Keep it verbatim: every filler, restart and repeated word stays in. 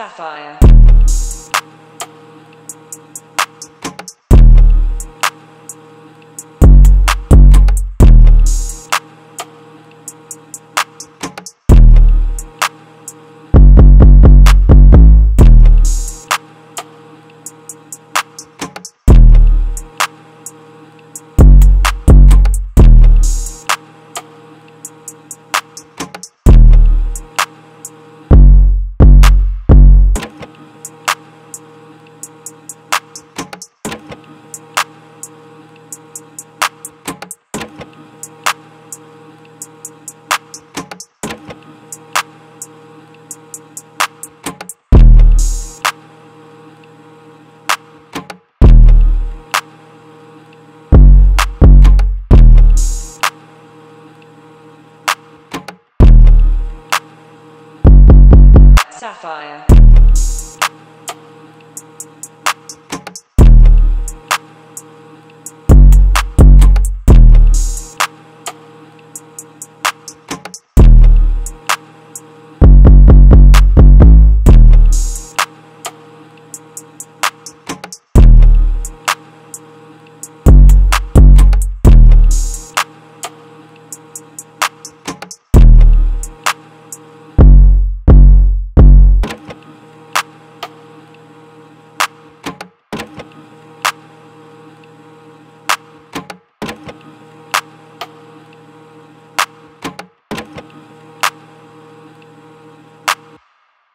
Sapphire. Sapphire.